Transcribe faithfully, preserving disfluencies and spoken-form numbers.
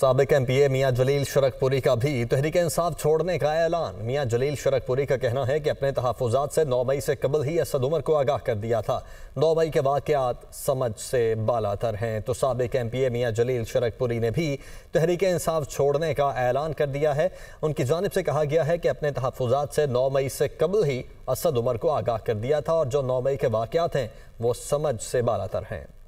साबिक़ M P A मियाँ जलील शरकपुरी का भी तहरीक-ए-इंसाफ छोड़ने का ऐलान। मियाँ जलील शरकपुरी का कहना है कि अपने तहफ़्फ़ुज़ात से नौ मई से कबल ही असद उमर को आगाह कर दिया था। नौ मई के वाक़यात समझ से बालातर हैं। तो साबिक़ एम पी ए मियाँ जलील शरकपुरी ने भी तहरीक-ए-इंसाफ छोड़ने का ऐलान कर दिया है। उनकी जानिब से कहा गया है कि अपने तहफ़्फ़ुज़ात से नौ मई से कबल ही असद उमर को आगाह कर दिया था और जो नौ मई के वाक़यात हैं वो समझ से बालातर हैं।